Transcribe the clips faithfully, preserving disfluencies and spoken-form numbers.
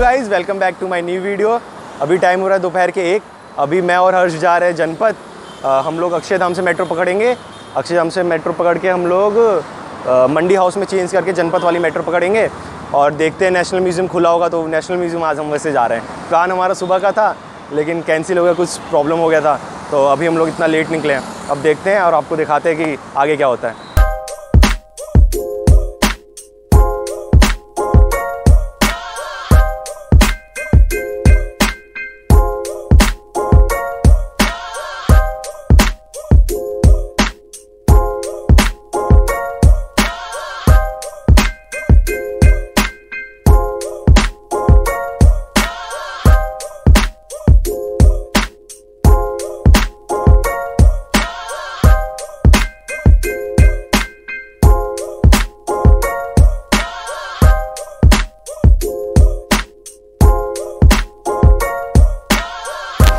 Guys welcome back to my new video. अभी time हो रहा है दोपहर के एक। अभी मैं और हर्ष जा रहे हैं जनपद। आ, हम लोग अक्षरधाम से मेट्रो पकड़ेंगे। अक्षरधाम से मेट्रो पकड़ के हम लोग आ, मंडी हाउस में चेंज करके जनपद वाली मेट्रो पकड़ेंगे और देखते हैं नेशनल म्यूज़ियम खुला होगा तो नेशनल म्यूज़ियम आज हम वैसे जा रहे हैं। प्लान हमारा सुबह का था लेकिन कैंसिल हो गया, कुछ प्रॉब्लम हो गया था तो अभी हम लोग इतना लेट निकले हैं। अब देखते हैं और आपको दिखाते हैं कि आगे क्या होता है।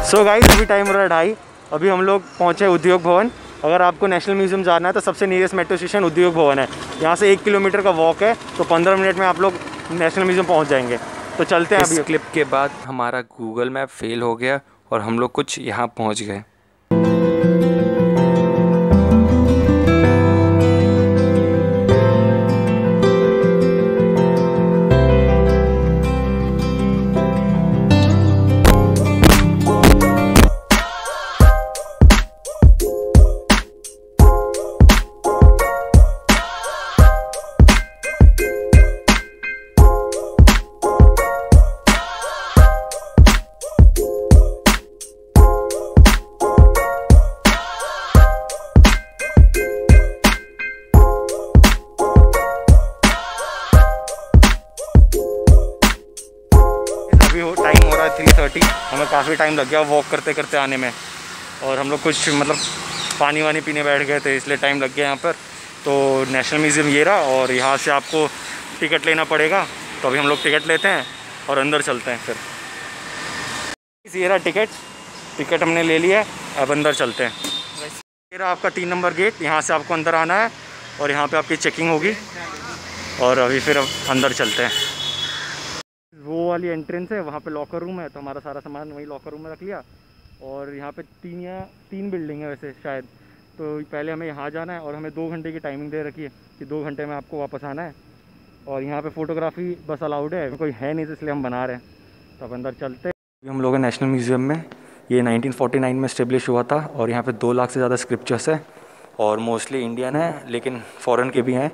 सो गाइस अभी टाइम हो रहा है ढाई। अभी हम लोग पहुँचे उद्योग भवन। अगर आपको नेशनल म्यूज़ियम जाना है तो सबसे नियरेस्ट मेट्रो स्टेशन उद्योग भवन है। यहाँ से एक किलोमीटर का वॉक है तो पंद्रह मिनट में आप लोग नेशनल म्यूज़ियम पहुँच जाएंगे। तो चलते हैं। अभी क्लिप के बाद हमारा गूगल मैप फेल हो गया और हम लोग कुछ यहाँ पहुँच गए। थ्री थर्टी, हमें काफ़ी टाइम लग गया वॉक करते करते आने में और हम लोग कुछ मतलब पानी वानी पीने बैठ गए थे इसलिए टाइम लग गया यहाँ पर। तो नेशनल म्यूज़ियम ये रहा और यहाँ से आपको टिकट लेना पड़ेगा। तो अभी हम लोग टिकट लेते हैं और अंदर चलते हैं। फिर ये रहा टिकट टिकट हमने ले लिया, अब अंदर चलते हैं। ये रहा आपका तीन नंबर गेट, यहाँ से आपको अंदर आना है और यहाँ पर आपकी चेकिंग होगी और अभी फिर अब अंदर चलते हैं। वो वाली एंट्रेंस है, वहाँ पे लॉकर रूम है तो हमारा सारा सामान वही लॉकर रूम में रख लिया। और यहाँ पे तीन या तीन बिल्डिंग है वैसे शायद, तो पहले हमें यहाँ जाना है और हमें दो घंटे की टाइमिंग दे रखी है कि दो घंटे में आपको वापस आना है। और यहाँ पे फोटोग्राफी बस अलाउड है, कोई है नहीं तो इसलिए हम बना रहे हैं। तो अब अंदर चलते हैं। हम लोग हैं नेशनल म्यूज़ियम में। ये नाइनटीन फोर्टी नाइन में इस्टेब्लिश हुआ था और यहाँ पर दो लाख से ज़्यादा स्क्रिप्चर्स हैं और मोस्टली इंडियन है लेकिन फ़ॉरेन के भी हैं।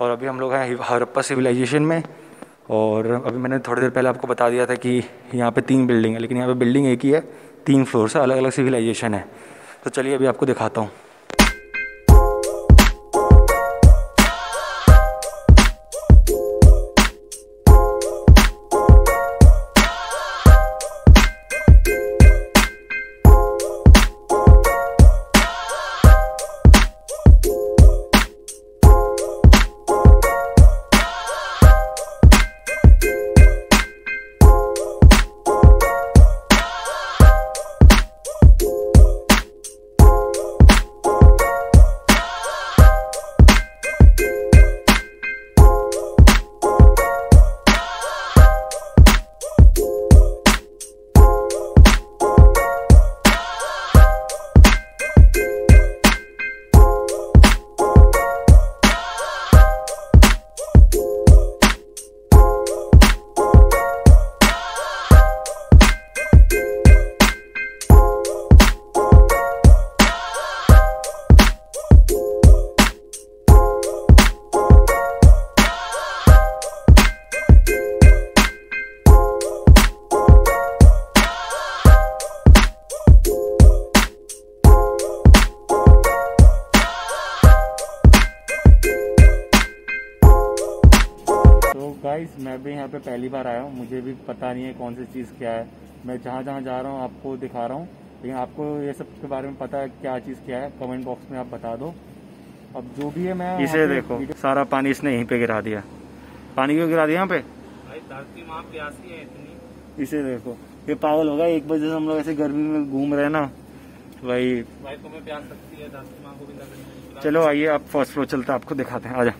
और अभी हम लोग हैं हरप्पा सिविलाइजेशन में। और अभी मैंने थोड़ी देर पहले आपको बता दिया था कि यहाँ पे तीन बिल्डिंग है लेकिन यहाँ पे बिल्डिंग एक ही है, तीन फ्लोर्स है, अलग अलग सिविलाइजेशन है। तो चलिए अभी आपको दिखाता हूँ। गाइस मैं भी यहाँ पे पहली बार आया हूँ, मुझे भी पता नहीं है कौन सी चीज़ क्या है। मैं जहाँ जहाँ जा रहा हूँ आपको दिखा रहा हूँ लेकिन आपको ये सब के बारे में पता है क्या चीज़ क्या है, कमेंट बॉक्स में आप बता दो। अब जो भी है मैं इसे देखो, सारा पानी इसने यहीं पे गिरा दिया। पानी क्यों गिरा दिया यहाँ पे? धरती माँ प्यासी है इतनी। इसे देखो, ये पागल होगा एक बजे से हम लोग ऐसे गर्मी में घूम रहे हैं ना भाई। भाई को मैं प्यास सकती है, धरती माँ को भी लग रही है। चलो आइए आप फर्स्ट फ्लोर चलते हैं, आपको दिखाते हैं, आजा।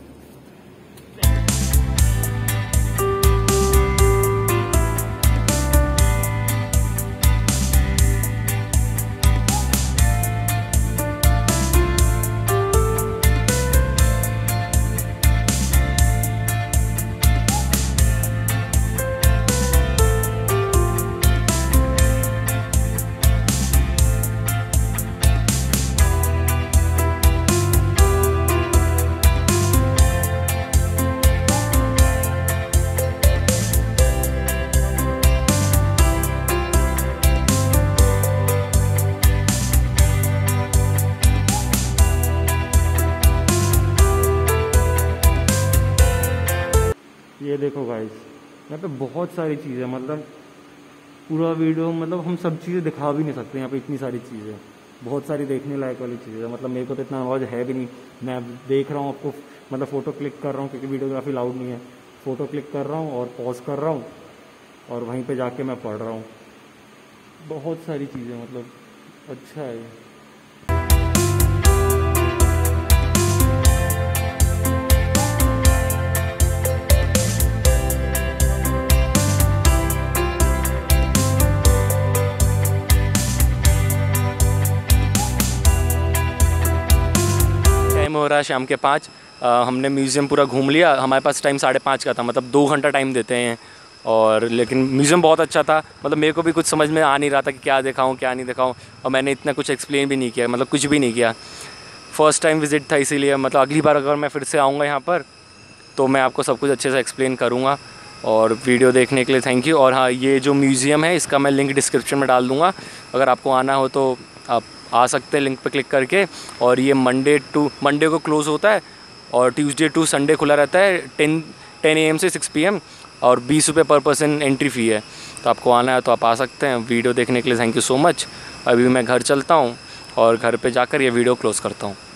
ये देखो गाइस, यहाँ पे बहुत सारी चीज़ें, मतलब पूरा वीडियो, मतलब हम सब चीज़ें दिखा भी नहीं सकते। यहाँ पे इतनी सारी चीज़ें, बहुत सारी देखने लायक वाली चीज़ें, मतलब मेरे को तो इतना आवाज़ है भी नहीं। मैं देख रहा हूँ आपको, मतलब फ़ोटो क्लिक कर रहा हूँ क्योंकि वीडियोग्राफी लाउड नहीं है। फ़ोटो क्लिक कर रहा हूँ और पॉज कर रहा हूँ और वहीं पर जाके मैं पढ़ रहा हूँ। बहुत सारी चीज़ें, मतलब अच्छा है। हो रहा है शाम के पाँच, आ, हमने म्यूज़ियम पूरा घूम लिया। हमारे पास टाइम साढ़े पाँच का था, मतलब दो घंटा टाइम देते हैं। और लेकिन म्यूज़ियम बहुत अच्छा था, मतलब मेरे को भी कुछ समझ में आ नहीं रहा था कि क्या दिखाऊँ क्या नहीं दिखाऊँ। और मैंने इतना कुछ एक्सप्लेन भी नहीं किया, मतलब कुछ भी नहीं किया। फ़र्स्ट टाइम विज़िट था इसीलिए, मतलब अगली बार अगर मैं फिर से आऊँगा यहाँ पर तो मैं आपको सब कुछ अच्छे से एक्सप्लेन करूँगा। और वीडियो देखने के लिए थैंक यू। और हाँ, ये जो म्यूज़ियम है इसका मैं लिंक डिस्क्रिप्शन में डाल दूँगा, अगर आपको आना हो तो आप आ सकते हैं लिंक पर क्लिक करके। और ये मंडे टू मंडे को क्लोज़ होता है और ट्यूसडे टू संडे खुला रहता है टेन टेन ए एम से सिक्स पी एम, और बीस रुपये पर पर्सन एंट्री फ़ी है। तो आपको आना है तो आप आ सकते हैं। वीडियो देखने के लिए थैंक यू सो मच। अभी मैं घर चलता हूँ और घर पे जाकर ये वीडियो क्लोज़ करता हूँ।